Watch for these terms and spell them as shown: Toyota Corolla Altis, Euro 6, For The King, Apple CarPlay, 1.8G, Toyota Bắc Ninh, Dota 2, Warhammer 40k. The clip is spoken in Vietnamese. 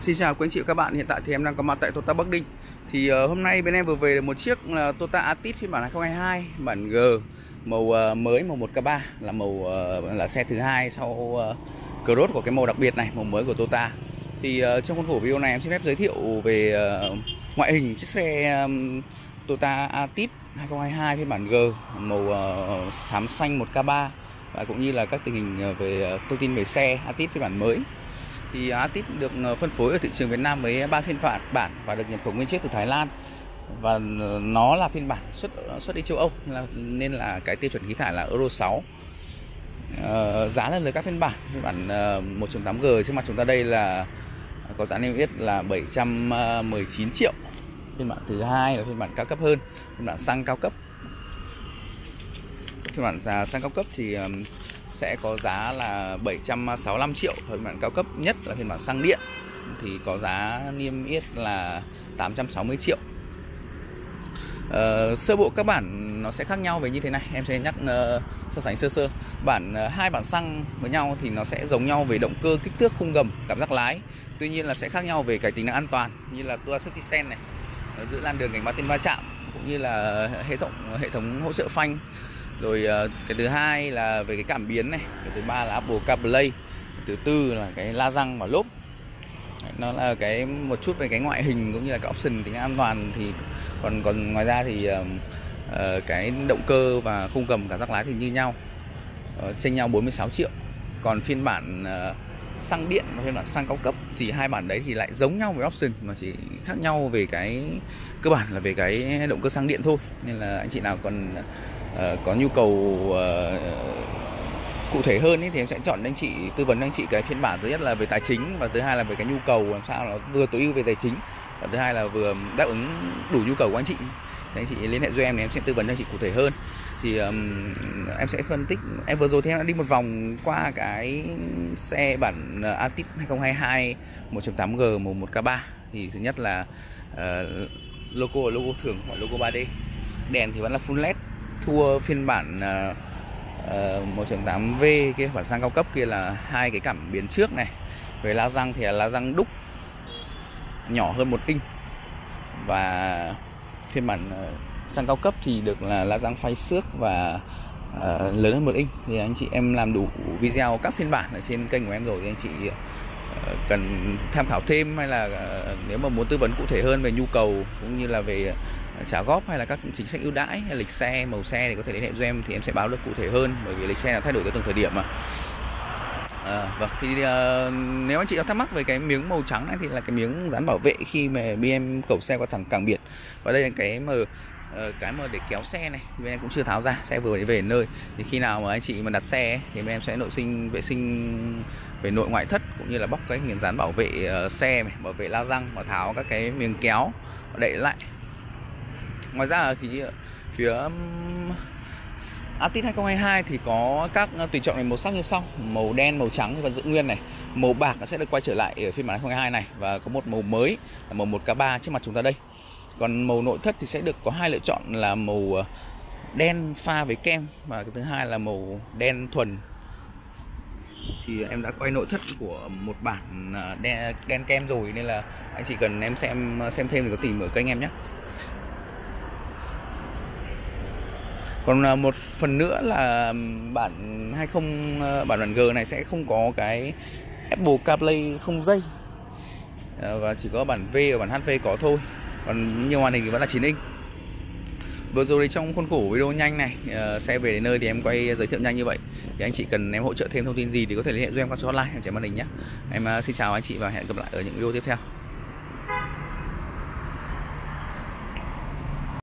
Xin chào quý anh chị và các bạn, hiện tại thì em đang có mặt tại Toyota Bắc Ninh. Thì hôm nay bên em vừa về được một chiếc Toyota Altis phiên bản 2022, bản G, màu mới, màu 1K3, là màu là xe thứ hai sau Cross của cái màu đặc biệt này, màu mới của Toyota. Thì trong khuôn khổ video này em xin phép giới thiệu về ngoại hình chiếc xe Toyota Altis 2022 phiên bản G, màu xám xanh 1K3 và cũng như là các tình hình về thông tin về xe Altis phiên bản mới. Thì Altis được phân phối ở thị trường Việt Nam với 3 phiên bản và được nhập khẩu nguyên chiếc từ Thái Lan, và nó là phiên bản xuất đi châu Âu nên là cái tiêu chuẩn khí thải là Euro 6. Giá lần lượt các phiên bản 1.8G trước mặt chúng ta đây là có giá niêm yết là 719 triệu. Phiên bản thứ hai là phiên bản cao cấp hơn, phiên bản xăng cao cấp. Phiên bản giá xăng cao cấp thì sẽ có giá là 765 triệu. Phiên bản cao cấp nhất là phiên bản xăng điện thì có giá niêm yết là 860 triệu. Sơ bộ các bản nó sẽ khác nhau về như thế này. Em sẽ nhắc so sánh sơ. Hai bản xăng với nhau thì nó sẽ giống nhau về động cơ, kích thước, khung gầm, cảm giác lái. Tuy nhiên là sẽ khác nhau về cái tính năng an toàn, như là tua safety sense này, giữ lan đường cảnh báo tên va chạm, cũng như là hệ thống hỗ trợ phanh. Rồi cái thứ hai là về cái cảm biến này, cái thứ ba là Apple CarPlay, cái thứ tư là cái la răng và lốp. Nó là cái một chút về cái ngoại hình cũng như là cái option tính an toàn. Thì còn ngoài ra thì cái động cơ và khung gầm, cảm giác lái thì như nhau, chênh nhau 46 triệu. Còn phiên bản xăng điện và phiên bản xăng cao cấp thì hai bản đấy thì lại giống nhau về option, mà chỉ khác nhau về cái cơ bản là về cái động cơ xăng điện thôi. Nên là anh chị nào còn có nhu cầu cụ thể hơn ấy, thì em sẽ chọn anh chị, tư vấn anh chị cái phiên bản thứ nhất là về tài chính, và thứ hai là về cái nhu cầu làm sao nó vừa tối ưu về tài chính, và thứ hai là vừa đáp ứng đủ nhu cầu của anh chị. Thì anh chị liên hệ với em thì em sẽ tư vấn cho anh chị cụ thể hơn. Thì em sẽ phân tích. Em vừa rồi thì em đã đi một vòng qua cái xe bản Altis 2022 1.8G màu 1K3. Thì thứ nhất là logo là logo thường, gọi logo 3D. Đèn thì vẫn là full LED. Thua phiên bản 1.8V kia, bản xăng cao cấp kia là hai cái cảm biến trước này. Về la răng thì là la răng đúc nhỏ hơn 1 inch, và phiên bản xăng cao cấp thì được là la răng phay xước và lớn hơn 1 inch. Thì anh chị em làm đủ video các phiên bản ở trên kênh của em rồi, thì anh chị cần tham khảo thêm, hay là nếu mà muốn tư vấn cụ thể hơn về nhu cầu cũng như là về trả góp hay là các chính sách ưu đãi hay lịch xe, màu xe thì có thể liên hệ với em, thì em sẽ báo được cụ thể hơn, bởi vì lịch xe là thay đổi tới từng thời điểm mà. Vâng, thì nếu anh chị có thắc mắc về cái miếng màu trắng này thì là cái miếng dán bảo vệ khi mà BM cẩu xe qua thẳng cảng biển, và đây là cái mà để kéo xe này, bên em cũng chưa tháo ra, xe vừa mới về nơi. Thì khi nào mà anh chị mà đặt xe ấy, thì bên em sẽ vệ sinh về nội ngoại thất, cũng như là bóc cái miếng dán bảo vệ xe này, bảo vệ la răng, và tháo các cái miếng kéo đậy lại. Ngoài ra thì phía Altis 2022 thì có các tùy chọn về màu sắc như sau: màu đen, màu trắng và giữ nguyên này, màu bạc nó sẽ được quay trở lại ở phiên bản 2022 này, và có một màu mới là màu 1K3 trước mặt chúng ta đây. Còn màu nội thất thì sẽ được có hai lựa chọn là màu đen pha với kem, và cái thứ hai là màu đen thuần. Thì em đã quay nội thất của một bản đen kem rồi, nên là anh chị cần em xem thêm thì có gì mở kênh em nhé. Còn một phần nữa là bản G này sẽ không có cái Apple CarPlay không dây, và chỉ có bản V và bản HV có thôi. Còn nhiều màn hình thì vẫn là 9 inch. Vừa rồi trong khuôn khổ video nhanh này, xe về đến nơi thì em quay giới thiệu nhanh như vậy. Thì anh chị cần em hỗ trợ thêm thông tin gì thì có thể liên hệ với em qua số hotline em trên màn hình nhé. Em xin chào anh chị và hẹn gặp lại ở những video tiếp theo.